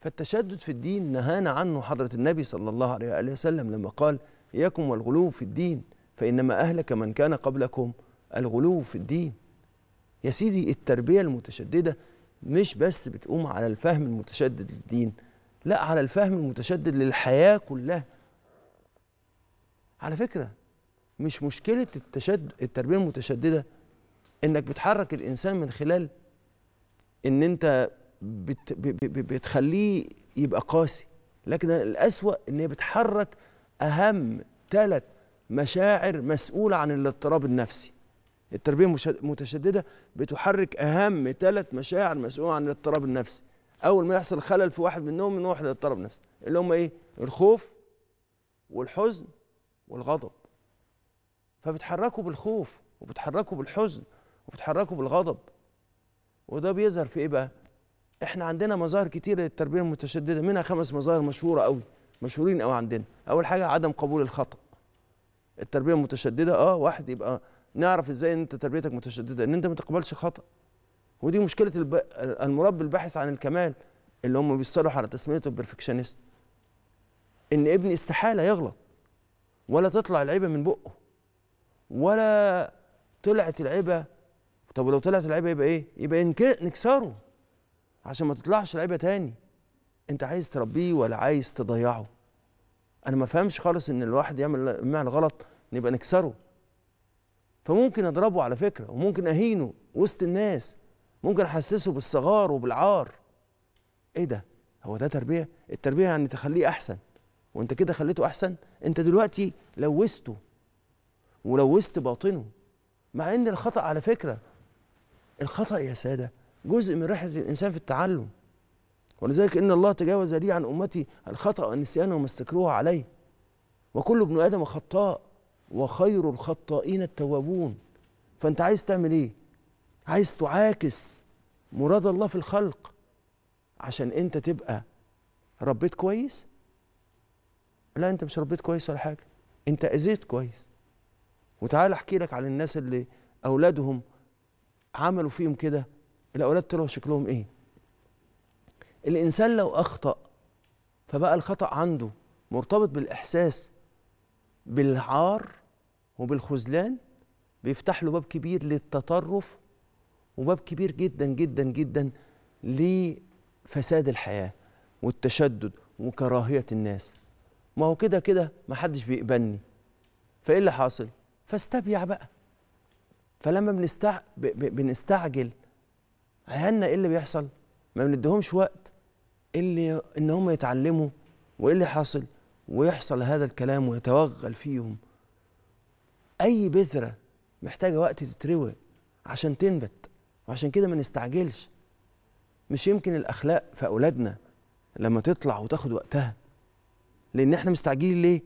فالتشدد في الدين نهانا عنه حضرة النبي صلى الله عليه وسلم لما قال: إياكم والغلو في الدين فإنما أهلك من كان قبلكم الغلو في الدين. يا سيدي، التربية المتشددة مش بس بتقوم على الفهم المتشدد للدين، لا، على الفهم المتشدد للحياة كلها. على فكرة مش مشكلة التربية المتشددة انك بتحرك الإنسان من خلال ان انت بتخليه يبقى قاسي، لكن الأسوأ ان هي بتحرك أهم ثلاث مشاعر مسؤولة عن الاضطراب النفسي. التربية المتشددة بتحرك أهم ثلاث مشاعر مسؤولة عن الاضطراب النفسي. أول ما يحصل خلل في واحد منهم نروح للاضطراب النفسي، اللي هم إيه؟ الخوف والحزن والغضب. فبتحركوا بالخوف وبتحركوا بالحزن وبتحركوا بالغضب. وده بيظهر في إيه بقى؟ إحنا عندنا مظاهر كتيرة للتربية المتشددة، منها 5 مظاهر مشهورة أوي، مشهورين أوي عندنا. أول حاجة عدم قبول الخطأ. التربية المتشددة واحد يبقى نعرف ازاي ان انت تربيتك متشدده، ان انت ما تقبلش خطأ. ودي مشكله المربي الباحث عن الكمال اللي هم بيصطلحوا على تسميته البرفكشنست، ان ابني استحاله يغلط ولا تطلع العيبه من بقه، ولا طلعت العيبه. طب ولو طلعت العيبه يبقى ايه؟ يبقى نكسره عشان ما تطلعش العيبه تاني. انت عايز تربيه ولا عايز تضيعه؟ انا ما فهمش خالص ان الواحد يعمل غلط نبقى نكسره. فممكن اضربه على فكره، وممكن اهينه وسط الناس، ممكن احسسه بالصغار وبالعار. ايه ده؟ هو ده تربيه؟ التربيه يعني تخليه احسن، وانت كده خليته احسن. انت دلوقتي لوثته ولوثت باطنه، مع ان الخطا على فكره، الخطا يا ساده جزء من رحله الانسان في التعلم. ولذلك ان الله تجاوز لي عن امتي الخطا والنسيان وما استكروه عليه، وكل ابن ادم خطاء وخير الخطائين التوابون. فأنت عايز تعمل إيه؟ عايز تعاكس مراد الله في الخلق عشان أنت تبقى ربيت كويس؟ لا، أنت مش ربيت كويس ولا حاجة، أنت أذيت كويس. وتعال أحكي لك على الناس اللي أولادهم عملوا فيهم كده، الأولاد طلعوا شكلهم إيه؟ الإنسان لو أخطأ فبقى الخطأ عنده مرتبط بالإحساس بالعار وبالخذلان، بيفتح له باب كبير للتطرف، وباب كبير جدا جدا جدا لفساد الحياة والتشدد وكراهية الناس. ما هو كده كده ما حدش بيقبلني، فإيه اللي حاصل؟ فاستبيع بقى. فلما بنستعجل عيالنا إيه اللي بيحصل؟ ما بنديهمش وقت اللي إن هم يتعلموا، وإيه اللي حاصل؟ ويحصل هذا الكلام ويتوغل فيهم. أي بذرة محتاجة وقت تتروى عشان تنبت، وعشان كده ما نستعجلش. مش يمكن الأخلاق في أولادنا لما تطلع وتاخد وقتها، لأن إحنا مستعجلين ليه؟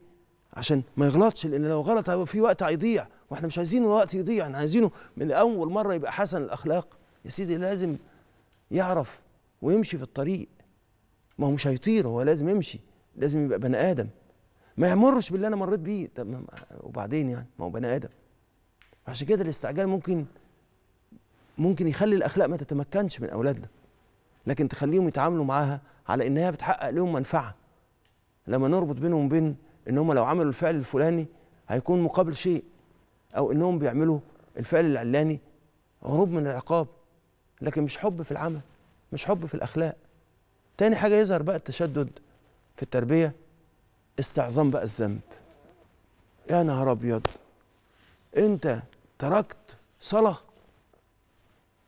عشان ما يغلطش، لأن لو غلط هيبقى في وقت هيضيع، وإحنا مش عايزين الوقت يضيع، إحنا عايزينه من أول مرة يبقى حسن الأخلاق. يا سيدي لازم يعرف ويمشي في الطريق، ما هو مش هيطير، هو لازم يمشي، لازم يبقى بني آدم، ما يمرش باللي أنا مريت بيه. طب وبعدين يعني، ما هو بني آدم. عشان كده الاستعجال ممكن يخلي الأخلاق ما تتمكنش من أولادنا، لكن تخليهم يتعاملوا معاها على إنها بتحقق لهم منفعة. لما نربط بينهم وبين إن هم لو عملوا الفعل الفلاني هيكون مقابل شيء، أو إنهم بيعملوا الفعل العلاني هروب من العقاب، لكن مش حب في العمل، مش حب في الأخلاق. تاني حاجة يظهر بقى التشدد في التربية، استعظام بقى الذنب. يا نهار أبيض، أنت تركت صلاة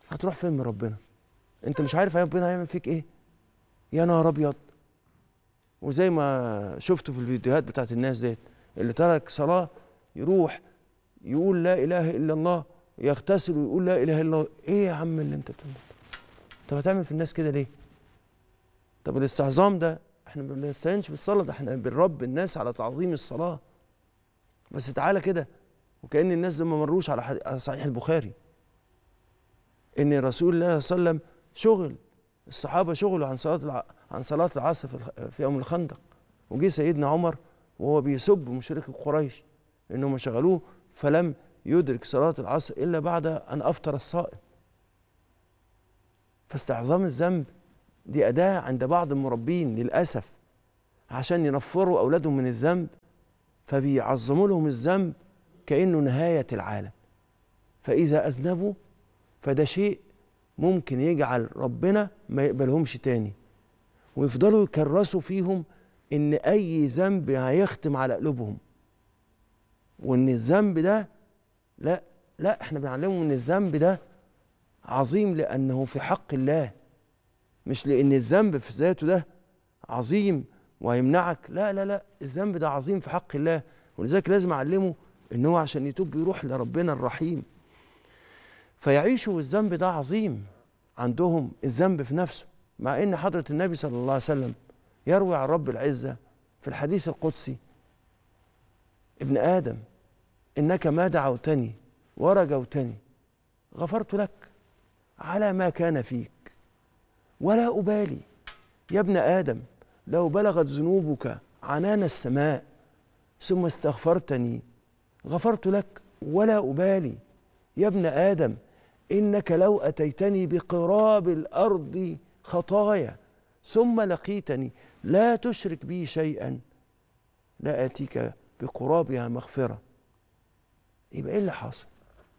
هتروح فين من ربنا؟ أنت مش عارف ربنا هيعمل فيك إيه؟ يا نهار أبيض. وزي ما شفتوا في الفيديوهات بتاعت الناس ديت، اللي ترك صلاة يروح يقول لا إله إلا الله، يغتسل ويقول لا إله إلا الله. إيه يا عم اللي أنت بتعمله؟ طب هتعمل في الناس كده ليه؟ طب الاستعظام ده احنا ما بنستعينش بالصلاة، ده احنا بنربي الناس على تعظيم الصلاة. بس تعالى كده، وكأن الناس دول ما مروش على صحيح البخاري، ان رسول الله صلى الله عليه وسلم شغل، الصحابة شغلوا عن صلاة العصر في يوم الخندق، وجي سيدنا عمر وهو بيسب مشركي قريش انهم شغلوه، فلم يدرك صلاة العصر الا بعد ان افطر الصائم. فاستعظام الذنب دي أداة عند بعض المربين للأسف عشان ينفروا أولادهم من الذنب، فبيعظموا لهم الذنب كأنه نهاية العالم. فإذا أذنبوا فده شيء ممكن يجعل ربنا ما يقبلهمش تاني، ويفضلوا يكرسوا فيهم إن أي ذنب هيختم على قلوبهم، وإن الذنب ده لا إحنا بنعلمهم إن الذنب ده عظيم لأنه في حق الله، مش لأن الذنب في ذاته ده عظيم وهيمنعك، لا الذنب ده عظيم في حق الله، ولذلك لازم أعلمه إن هو عشان يتوب يروح لربنا الرحيم. فيعيشوا والذنب ده عظيم عندهم، الذنب في نفسه، مع إن حضرة النبي صلى الله عليه وسلم يروي عن رب العزة في الحديث القدسي: ابن آدم إنك ما دعوتني ورجوتني غفرت لك على ما كان فيك ولا أبالي. يا ابن آدم لو بلغت ذنوبك عنان السماء ثم استغفرتني غفرت لك ولا أبالي. يا ابن آدم إنك لو أتيتني بقراب الأرض خطايا ثم لقيتني لا تشرك بي شيئا لآتيك بقرابها مغفرة. يبقى إيه اللي حاصل؟